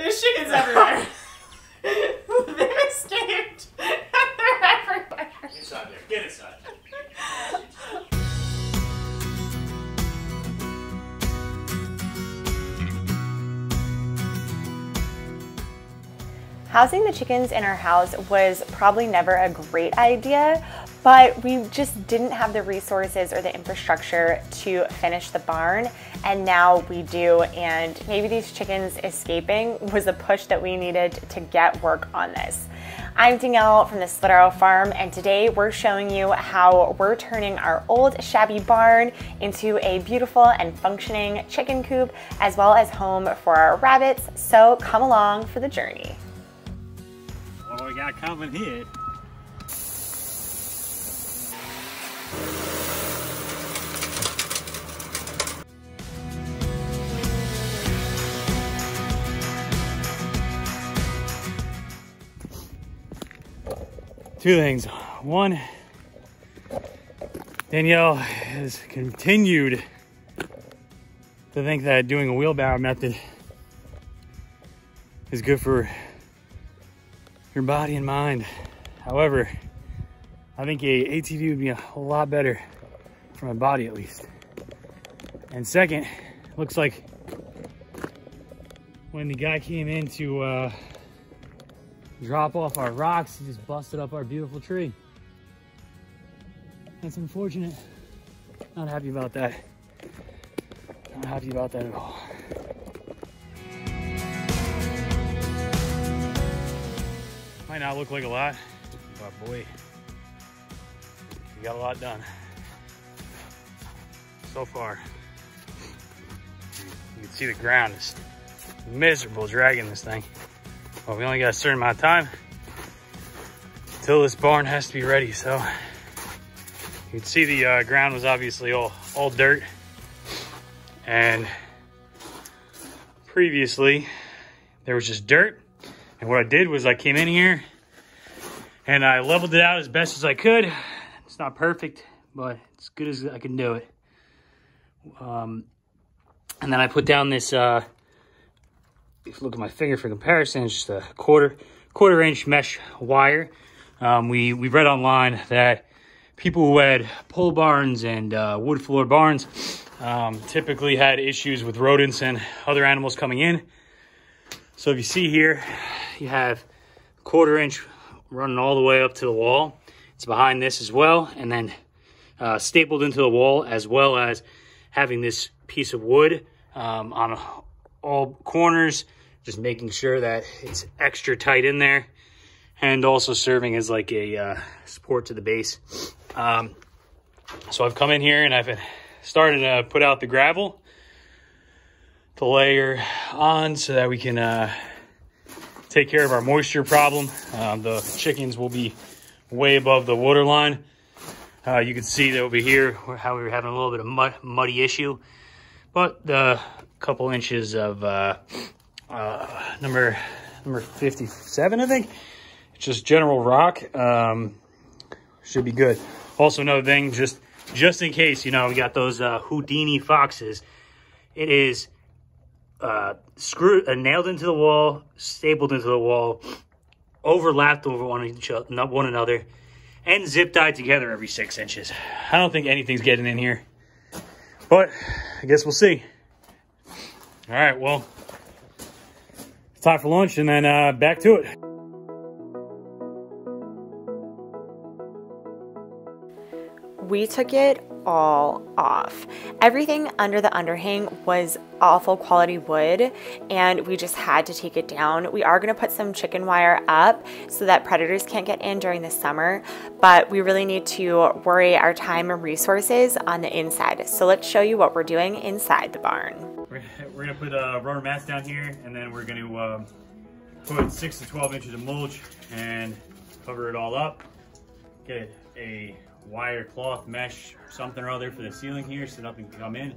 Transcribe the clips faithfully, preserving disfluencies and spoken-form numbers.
There's chickens everywhere. They've escaped. They're everywhere. Inside there. Get inside. Housing the chickens in our house was probably never a great idea, but we just didn't have the resources or the infrastructure to finish the barn, and now we do, and maybe these chickens escaping was the push that we needed to get work on this. I'm Danielle from the Slidaro Farm, and today we're showing you how we're turning our old shabby barn into a beautiful and functioning chicken coop, as well as home for our rabbits, so come along for the journey. What we got coming here? Two things. One, Danielle has continued to think that doing a wheelbarrow method is good for your body and mind. However, I think a A T V would be a whole lot better for my body, at least. And second, looks like when the guy came in to uh, drop off our rocks, he just busted up our beautiful tree. That's unfortunate. Not happy about that. Not happy about that at all. Might not look like a lot, but boy, we got a lot done so far. You can see the ground is miserable dragging this thing. Well, we only got a certain amount of time until this barn has to be ready. So you can see the uh, ground was obviously all, all dirt, and previously there was just dirt. And what I did was I came in here and I leveled it out as best as I could. It's not perfect, but it's good as I can do it. Um, and then I put down this, uh, if you look at my finger for comparison, it's just a quarter quarter inch mesh wire. Um, we, we read online that people who had pole barns and uh, wood floor barns um, typically had issues with rodents and other animals coming in. So if you see here, you have quarter inch running all the way up to the wall. It's behind this as well, and then uh, stapled into the wall, as well as having this piece of wood um, on all corners, just making sure that it's extra tight in there, and also serving as like a uh, support to the base. Um, so I've come in here and I've started to put out the gravel to layer on so that we can uh, take care of our moisture problem. Um, the chickens will be way above the water line. Uh, you can see that over here how we were having a little bit of mud, muddy issue, but the couple inches of uh, uh, number number fifty-seven, I think, it's just general rock, um, should be good. Also, another thing, just just in case, you know, we got those uh, Houdini foxes. It is Uh, screwed, uh, nailed into the wall, stapled into the wall, overlapped over one, each other, not one another, and zip tied together every six inches. I don't think anything's getting in here, but I guess we'll see. All right, well, it's time for lunch, and then uh, back to it. We took it all off. Everything under the underhang was awful quality wood, and we just had to take it down. We are going to put some chicken wire up so that predators can't get in during the summer, but we really need to worry our time and resources on the inside. So let's show you what we're doing inside the barn. We're, we're going to put uh, rubber mats down here, and then we're going to uh, put six to twelve inches of mulch and cover it all up. Get a wire cloth mesh, something or other for the ceiling here so nothing can come in.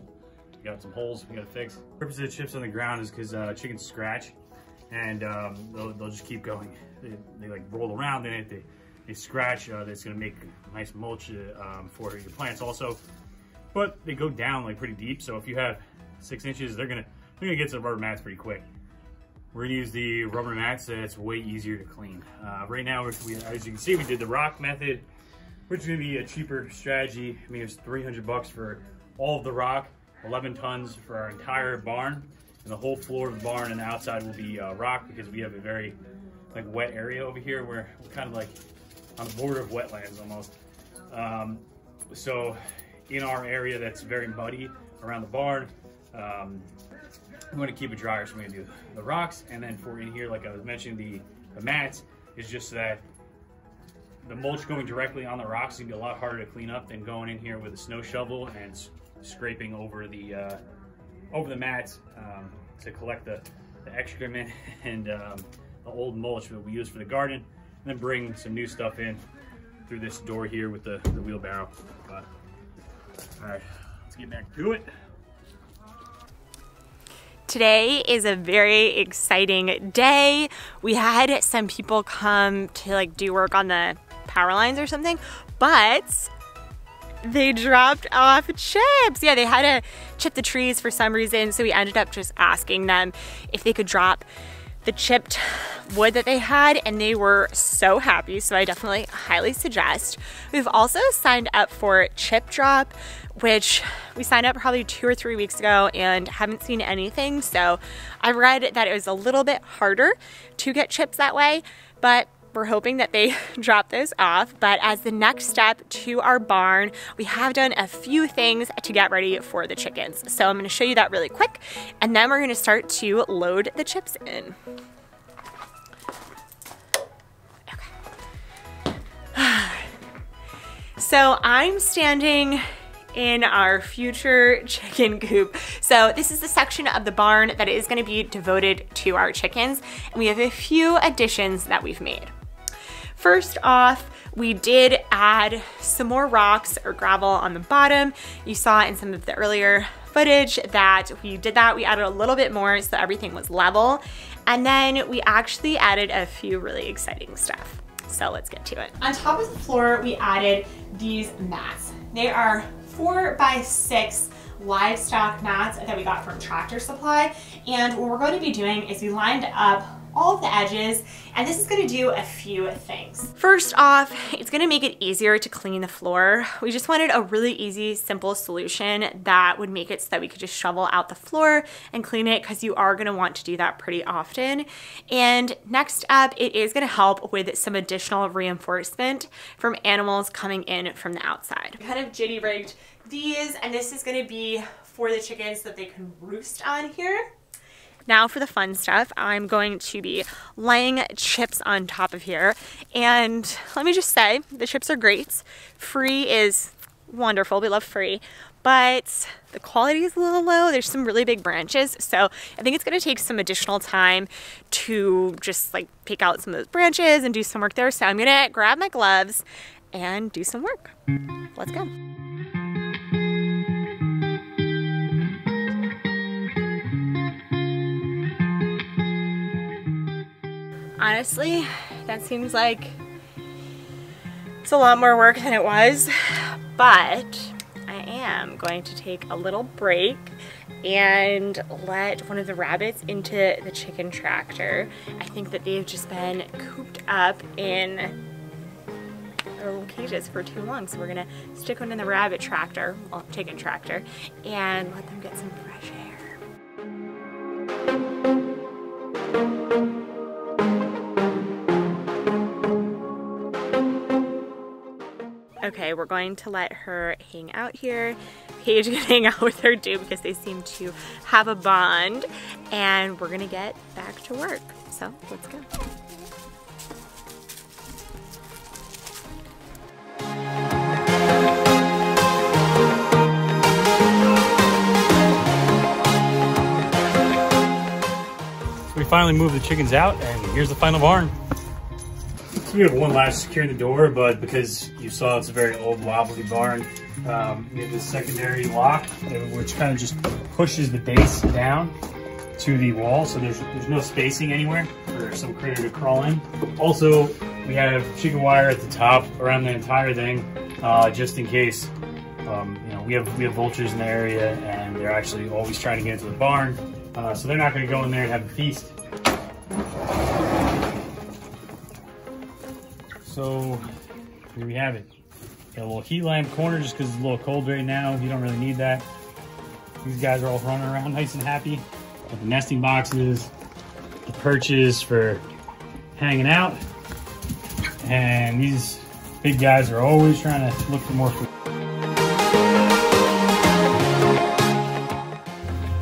We got some holes we gotta fix. The purpose of the chips on the ground is because uh, chickens scratch, and um, they'll, they'll just keep going. They, they like roll around, and if they, they scratch, uh, that's gonna make nice mulch uh, um, for your plants also. But they go down like pretty deep, so if you have six inches, they're gonna, they're gonna get to the rubber mats pretty quick. We're gonna use the rubber mats, so it's way easier to clean. Uh, right now, we, as you can see, we did the rock method, which is gonna be a cheaper strategy. I mean, it's three hundred bucks for all of the rock, eleven tons for our entire barn, and the whole floor of the barn and the outside will be uh, rock, because we have a very like wet area over here where we're kind of like on the border of wetlands almost. Um, so in our area that's very muddy around the barn, um, we want to keep it drier, so we're going to do the rocks. And then for in here, like I was mentioning, the, the mats is just that the mulch going directly on the rocks is going to be a lot harder to clean up than going in here with a snow shovel and scraping over the uh, over the mats um, to collect the, the excrement and um, the old mulch that we use for the garden, and then bring some new stuff in through this door here with the, the wheelbarrow. But, all right, let's get back to it. Today is a very exciting day. We had some people come to like do work on the power lines or something, but they dropped off chips. Yeah, they had to chip the trees for some reason, so we ended up just asking them if they could drop the chipped wood that they had, and they were so happy, so I definitely highly suggest. We've also signed up for Chip Drop, which we signed up probably two or three weeks ago and haven't seen anything, so I read that it was a little bit harder to get chips that way, but we're hoping that they drop those off. But as the next step to our barn, we have done a few things to get ready for the chickens. So I'm gonna show you that really quick, and then we're gonna start to load the chips in. Okay. So I'm standing in our future chicken coop. So this is the section of the barn that is gonna be devoted to our chickens, and we have a few additions that we've made. First off, we did add some more rocks or gravel on the bottom. You saw in some of the earlier footage that we did that. We added a little bit more so everything was level. And then we actually added a few really exciting stuff. So let's get to it. On top of the floor, we added these mats. They are four by six livestock mats that we got from Tractor Supply. And what we're going to be doing is we lined up all of the edges, and this is gonna do a few things. First off, it's gonna make it easier to clean the floor. We just wanted a really easy, simple solution that would make it so that we could just shovel out the floor and clean it, because you are gonna want to do that pretty often. And next up, it is gonna help with some additional reinforcement from animals coming in from the outside. We kind of jitty rigged these, and this is gonna be for the chickens so that they can roost on here. Now for the fun stuff, I'm going to be laying chips on top of here. And let me just say, the chips are great. Free is wonderful, we love free, but the quality is a little low. There's some really big branches, so I think it's gonna take some additional time to just like pick out some of those branches and do some work there. So I'm gonna grab my gloves and do some work. Let's go. Honestly, that seems like it's a lot more work than it was, but I am going to take a little break and let one of the rabbits into the chicken tractor. I think that they've just been cooped up in their little cages for too long, so we're gonna stick one in the rabbit tractor, well, chicken tractor, and let them get some fresh air. Okay, we're going to let her hang out here. Paige can hang out with her too, because they seem to have a bond, and we're gonna get back to work. So let's go. So we finally moved the chickens out, and here's the final barn. We have one last securing the door, but because you saw it's a very old wobbly barn, um, we have this secondary lock, which kind of just pushes the base down to the wall, so there's, there's no spacing anywhere for some critter to crawl in. Also, we have chicken wire at the top around the entire thing, uh, just in case. Um, you know, we have we have vultures in the area, and they're actually always trying to get into the barn, uh, so they're not going to go in there and have a feast. So here we have it. Got a little heat lamp corner just because it's a little cold right now. You don't really need that. These guys are all running around nice and happy. Got the nesting boxes, the perches for hanging out. And these big guys are always trying to look for more food.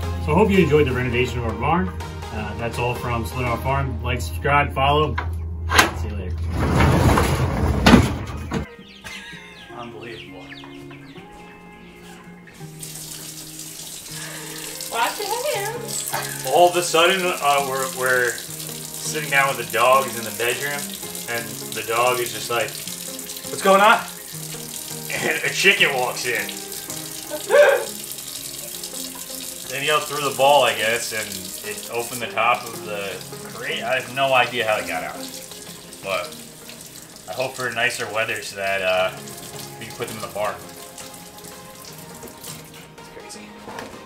So I hope you enjoyed the renovation of our barn. Uh, that's all from Slidell Farm. Like, subscribe, follow. See you later. Unbelievable. Wash your hands. All of a sudden, uh, we're, we're sitting down with the dogs in the bedroom, and the dog is just like, what's going on? And a chicken walks in. Then he yelled through the ball, I guess, and it opened the top of the crate. I have no idea how it got out. But I hope for nicer weather so that uh, we can put them in the barn. It's crazy.